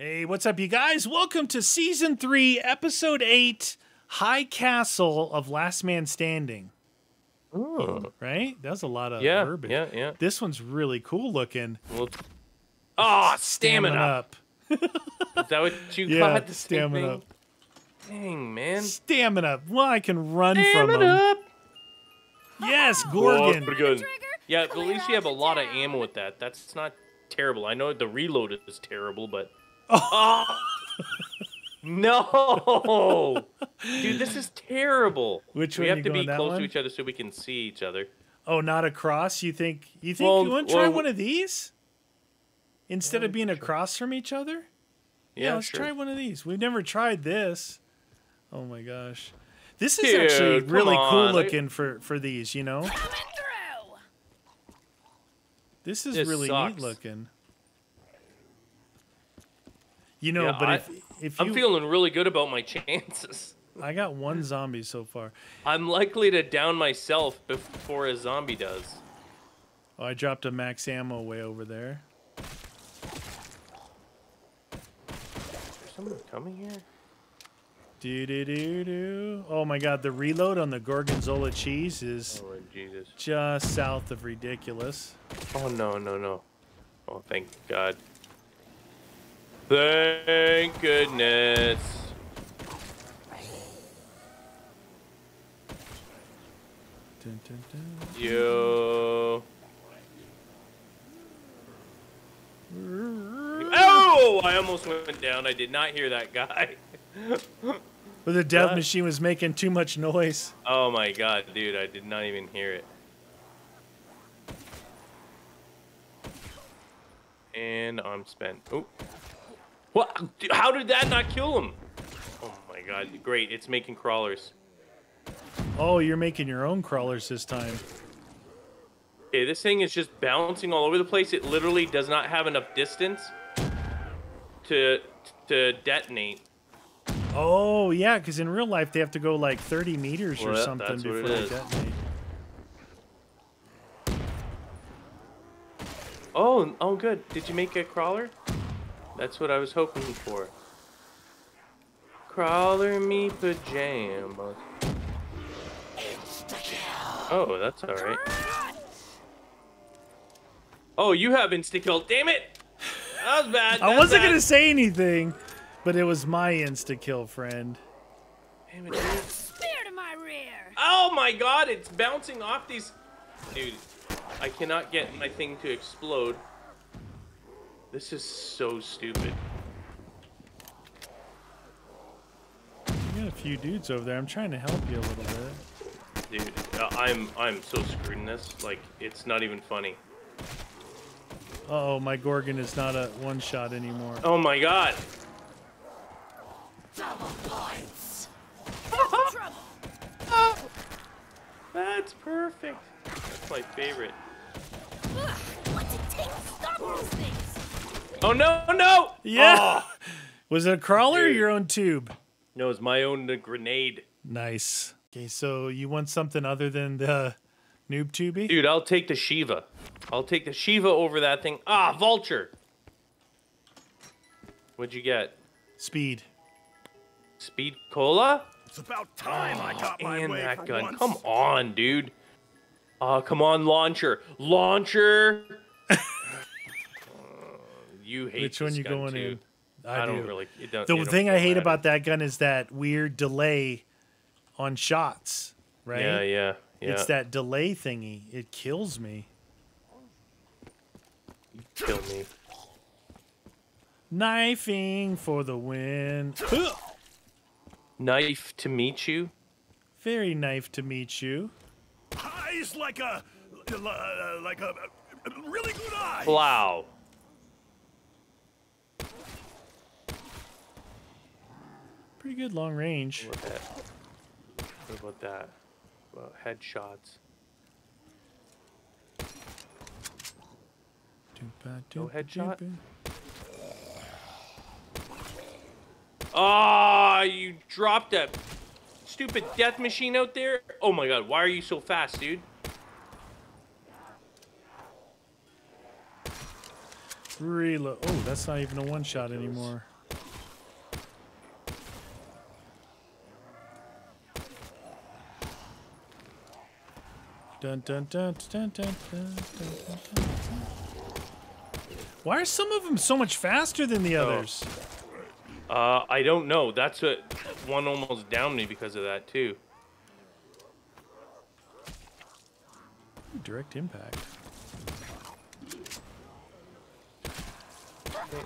Hey, what's up, you guys? Welcome to Season 3, Episode 8, High Castle of Last Man Standing. Ooh. Right? That was a lot of verbiage. Yeah. This one's really cool looking. Well, oh, stamina up. Is that what you got? Yeah, stamina up. Dang, man. Stamina up. Well, I can run from them. Up. Yes, Gorgon. Whoa, good. Yeah, at least you have a lot of ammo with that. That's not terrible. I know the reload is terrible, but... Oh. No, dude, this is terrible. Which we have to be close to each other so we can see each other. Oh, not across? You think well, you want to try one of these instead of being across from each other? Yeah, let's try one of these. We've never tried this. Oh my gosh, this is actually really cool looking for these. You know, this is really neat looking. You know, but if I'm feeling really good about my chances. I got one zombie so far. I'm likely to down myself before a zombie does. Oh, I dropped a max ammo way over there. Is there someone coming here? Do-do-do-do. Oh, my God. The reload on the Gorgonzola cheese is just south of ridiculous. Oh, no. Oh, thank God. Thank goodness. Dun, dun, dun. Yo. Oh, I almost went down. I did not hear that guy. But the death machine was making too much noise. Oh my God, dude. I did not even hear it. And I'm spent. Oh. What? How did that not kill him? Oh my God! Great, it's making crawlers. Oh, you're making your own crawlers this time. Okay, this thing is just bouncing all over the place. It literally does not have enough distance to detonate. Oh yeah, because in real life they have to go like 30 meters or something before they detonate. Oh, good. Did you make a crawler? That's what I was hoping for. Crawler me pajamas. Oh, that's all right. Oh, you have insta-kill. Damn it! That was bad. I wasn't going to say anything, but it was my insta-kill, friend. Damn it, dude. Spear to my rear. Oh, my God. It's bouncing off these... Dude, I cannot get my thing to explode. This is so stupid. You got a few dudes over there. I'm trying to help you a little bit. Dude, I'm so screwed in this. Like, it's not even funny. Uh-oh, my Gorgon is not a one-shot anymore. Oh, my God. Double points. Trouble. Oh, that's perfect. That's my favorite. What's it take to stop those things? Oh, no! Yeah! Oh. Was it a crawler or your own tube? No, it was my own grenade. Nice. Okay, so you want something other than the noob tubey? Dude, I'll take the Shiva. I'll take the Shiva over that thing. Ah, vulture! What'd you get? Speed. Speed cola? It's about time I got my way that gun. Once. Come on, dude. Come on, launcher. Launcher! You hate which one you going in? I don't really. The thing I hate about that gun is that weird delay on shots, right? Yeah. It's that delay thingy. It kills me. You kill me. Knifing for the win. Knife to meet you. Very knife to meet you. Eyes like a really good eye. Wow. Pretty good long range. What about that? Well, headshots. No headshot? Ah, you dropped that stupid death machine out there. Oh my God, why are you so fast, dude? Reload. Oh, that's not even a one shot anymore. Dun dun dun dun dun dun dun dun dun. Why are some of them so much faster than the others? I don't know. That's what one almost downed me because of that too. Direct impact.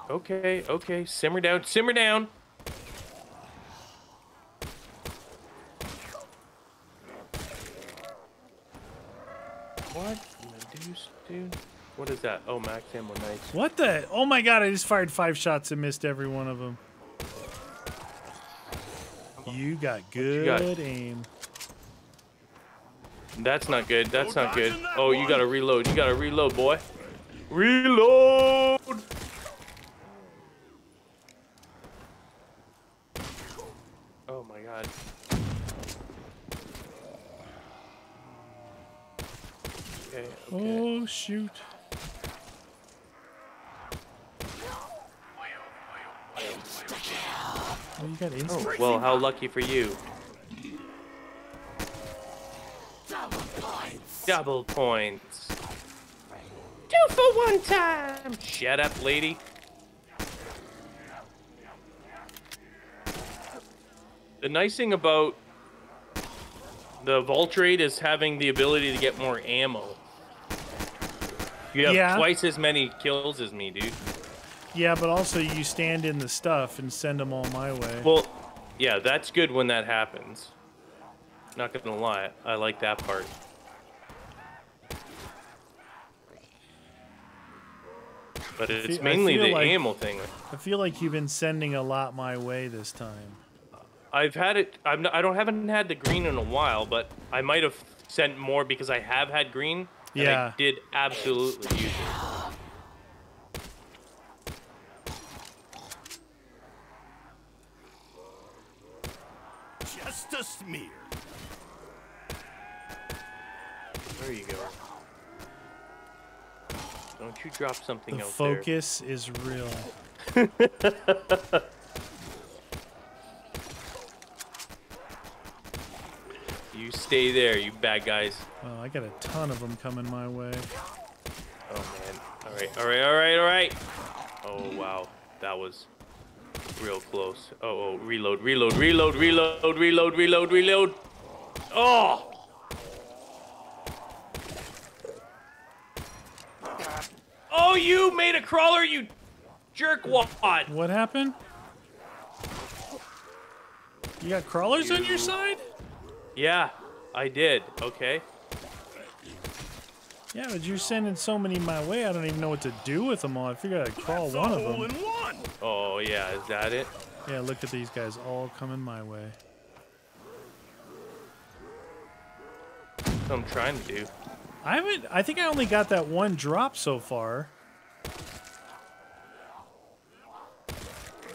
Okay, okay, simmer down, simmer down. What the deuce, dude? What is that? Oh, max ammo, nice. What the? Oh my god, I just fired 5 shots and missed every one of them. You got good aim. That's not good. That's not good. Oh, you gotta reload. You gotta reload, boy. Reload! Oh my god. Okay, okay. Oh, shoot. Oh, you got instant. Oh, well, how lucky for you. Double points. Double points. 2 for 1 time. Shut up, lady. The nice thing about the Voltrade is having the ability to get more ammo. You have twice as many kills as me, dude. Yeah, but also you stand in the stuff and send them all my way. Well, yeah, that's good when that happens. Not gonna lie, I like that part. But it's mainly the ammo thing. I feel like you've been sending a lot my way this time. I've had it, I haven't had the green in a while, but I might have sent more because I have had green. And yeah. I did absolutely use it. Just a smear. There you go. Don't you drop something else there. The focus is real. You stay there, you bad guys. Well, I got a ton of them coming my way. Oh, man. All right, all right, all right, all right. Oh, wow. That was... real close. Oh, oh, reload, reload, reload, reload, reload, reload, reload. Oh! Oh, you made a crawler, you jerkwad. What happened? You got crawlers on your side? Yeah, I did. Okay. Yeah, but you're sending so many my way, I don't even know what to do with them all. I figured I'd crawl one of them. Oh, yeah, is that it? Yeah, look at these guys all coming my way. That's what I'm trying to do. I haven't, I think I only got that one drop so far.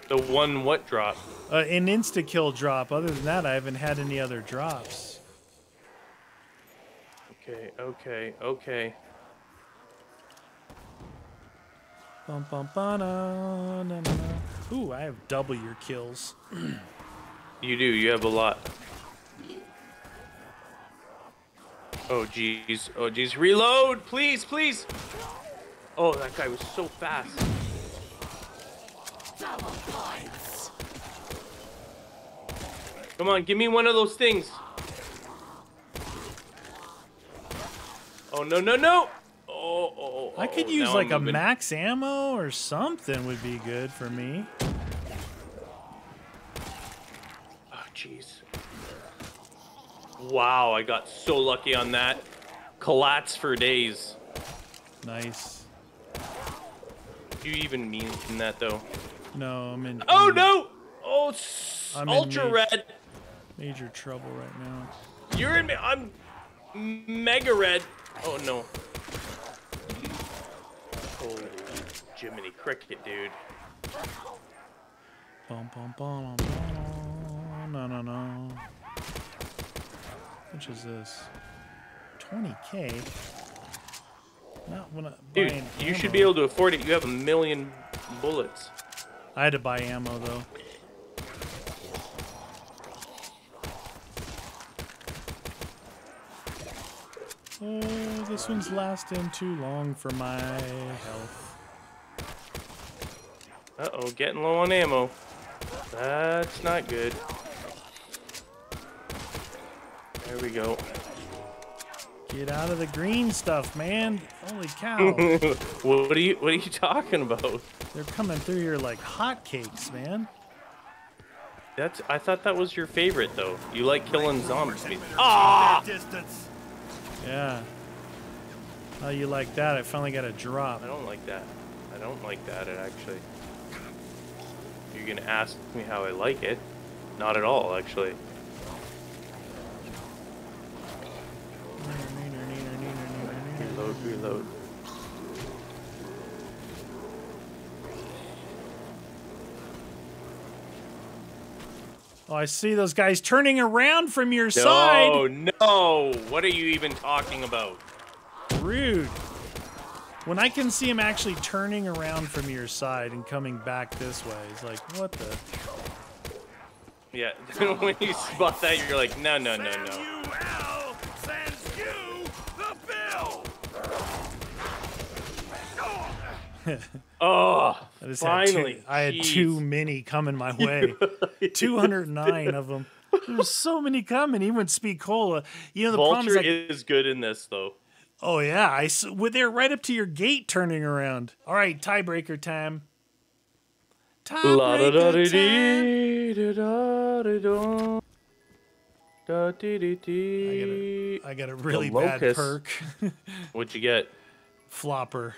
The one what drop? An insta-kill drop. Other than that, I haven't had any other drops. Okay, okay, okay. Bum, bum, ba, na, na, na. Ooh, I have double your kills. You do, you have a lot. Oh, jeez. Oh, jeez. Reload, please, please. Oh, that guy was so fast. Double points. Come on, give me one of those things. Oh, no, no, no! Oh, oh, oh. I could use like a max ammo or something would be good for me. Oh, jeez. Wow, I got so lucky on that. Collats for days. Nice. Do you even mean that, though? No, I'm in... Oh, no! Oh, I'm ultra red. Major trouble right now. You're in... I'm mega red. Oh no. Holy Jiminy Cricket, dude. Bum, bum, bum, bum, no, no, no. Which is this? 20K? Not when I, dude, you should be able to afford it. You have 1 million bullets. I had to buy ammo, though. Oh, this one's lasting too long for my health. Uh-oh, getting low on ammo. That's not good. There we go. Get out of the green stuff, man. Holy cow. What are you talking about? They're coming through here like hotcakes, man. I thought that was your favorite, though. You like killing zombies. Ah! Yeah. Oh, you like that? I finally got a drop. I don't like that. I don't like that, actually. You're going to ask me how I like it? Not at all, actually. Reload. Oh, I see those guys turning around from your side. Oh, no. What are you even talking about? Rude. When I can see him actually turning around from your side and coming back this way, it's like, what the? Yeah, when you spot that, you're like, no. Oh, I just finally! I had too many coming my way. 209 of them. There's so many coming. Even Spicola. You know the Vulture problem is good in this though. Oh yeah, they're right up to your gate, turning around. All right, tiebreaker time. Tiebreaker time. I got a really bad perk. What'd you get? Flopper.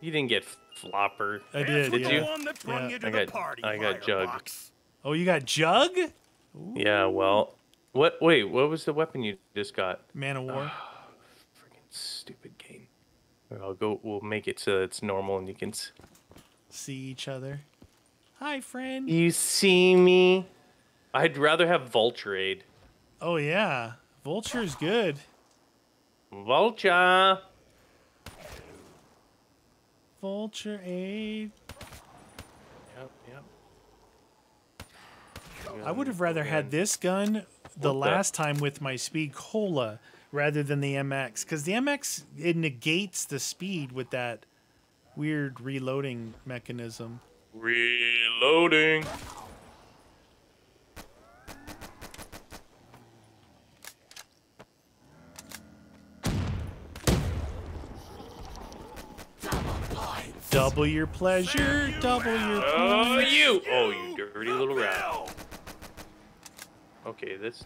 You didn't get Flopper. I did. Did you? Yeah. I got Jug. Oh, you got Jug? Ooh. Yeah. Well, what? Wait, what was the weapon you just got? Man of War. Oh, freaking stupid game. I'll go. We'll make it so it's normal and you can see each other. Hi, friend. You see me? I'd rather have Vultureade. Oh yeah, Vulture's good. Vulture. Vultureade. Yep. I would have rather had this gun the last time with my Spicola rather than the MX, because the MX, it negates the speed with that weird reloading mechanism. Reloading. Double your pleasure, double your pleasure. Oh, you! Oh, you dirty little rat. Okay, this...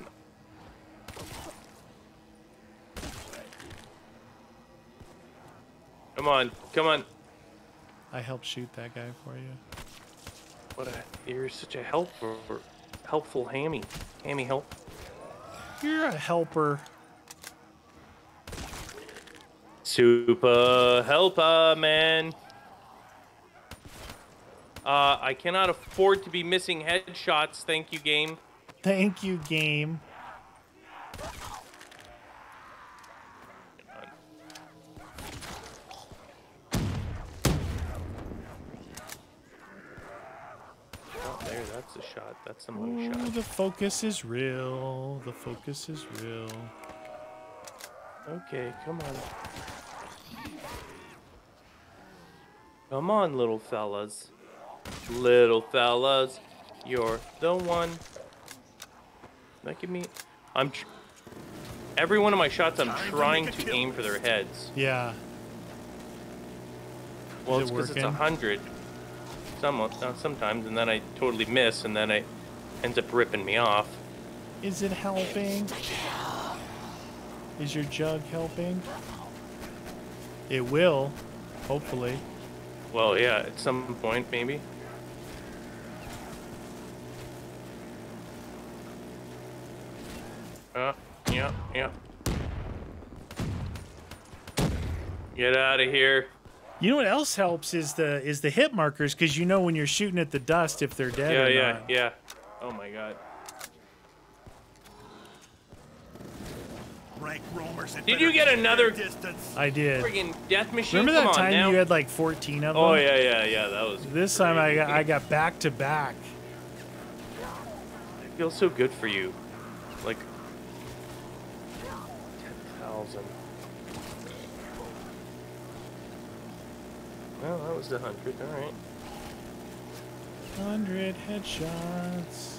Come on, come on. I helped shoot that guy for you. You're such a helper. Helpful hammy. Hammy help. You're a helper. Super helper, man. I cannot afford to be missing headshots. Thank you, game. Thank you, game. Oh, there, that's a shot. That's somebody's shot. The focus is real. The focus is real. Okay, come on. Come on, little fellas. Little fellas, you're the one. Look at me. Every one of my shots, I'm trying to aim for their heads. Yeah. Well, it's because it's 100. Sometimes, and then I totally miss, and then it ends up ripping me off. Is it helping? Is your Jug helping? It will, hopefully. Well, yeah, at some point, maybe. Yeah. Get out of here. You know what else helps is the hit markers, because you know when you're shooting at the dust if they're dead or not. Yeah. Oh my god. rank roamers. Did you get another distance? I did. Freaking death machine. Remember that time you had like 14 of them? Oh yeah. That was. This time I got back to back. I feel so good for you. Like 10,000. Well, that was the 100. All right. 100 headshots.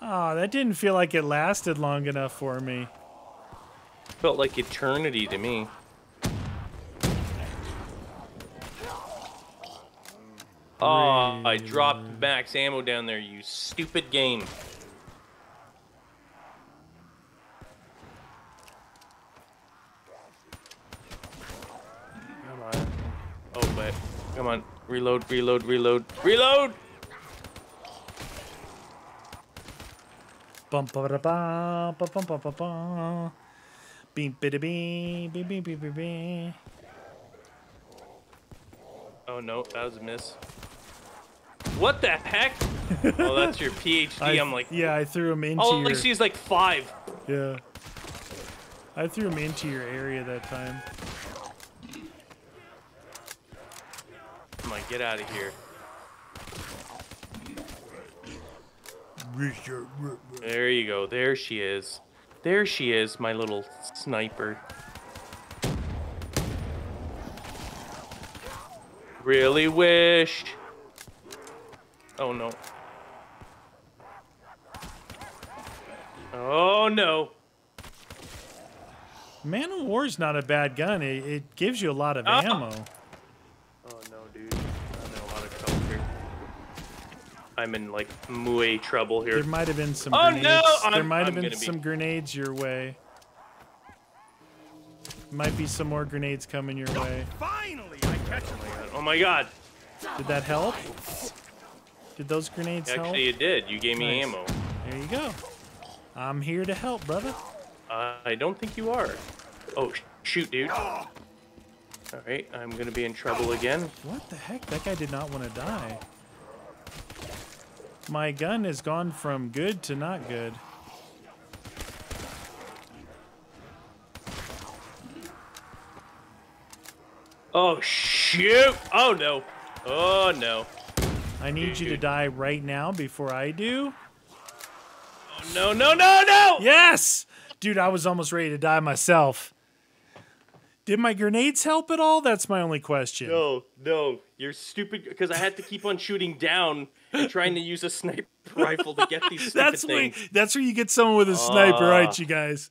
Oh, that didn't feel like it lasted long enough for me. Felt like eternity to me. Oh, I dropped max ammo down there, you stupid game. Come on. Oh, but come on. Reload, reload, reload, reload! Bum ba da ba ba bum ba ba ba. Beep biddy bee beep beep beep beep. Oh no, that was a miss. What the heck? Oh, that's your PhD. I'm like, yeah, I threw him into. Oh, like she's like 5. Yeah. I threw him into your area that time. Come on, get out of here. There you go. There she is. There she is, my little sniper. Really wish. Oh, no. Oh, no. Man of War's not a bad gun. It gives you a lot of ammo. Oh, no, dude. I'm in a lot of trouble here. I'm in like muy trouble here. There might have been some grenades. Oh, no! There might have been some grenades your way. Might be some more grenades coming your way. Finally, I catch them. Oh my god. Did that help? Did those grenades help? Actually, it did. You gave me ammo. There you go. I'm here to help, brother. I don't think you are. Oh, shoot, dude. All right, I'm going to be in trouble again. What the heck? That guy did not want to die. My gun has gone from good to not good. Oh, shoot. Oh, no. Oh, no. I need you to die right now before I do. Oh, no, no, no, no. Yes. Dude, I was almost ready to die myself. Did my grenades help at all? That's my only question. No. You're stupid because I had to keep on shooting down. And trying to use a sniper rifle to get these stupid things. That's where you get someone with a sniper, right, you guys?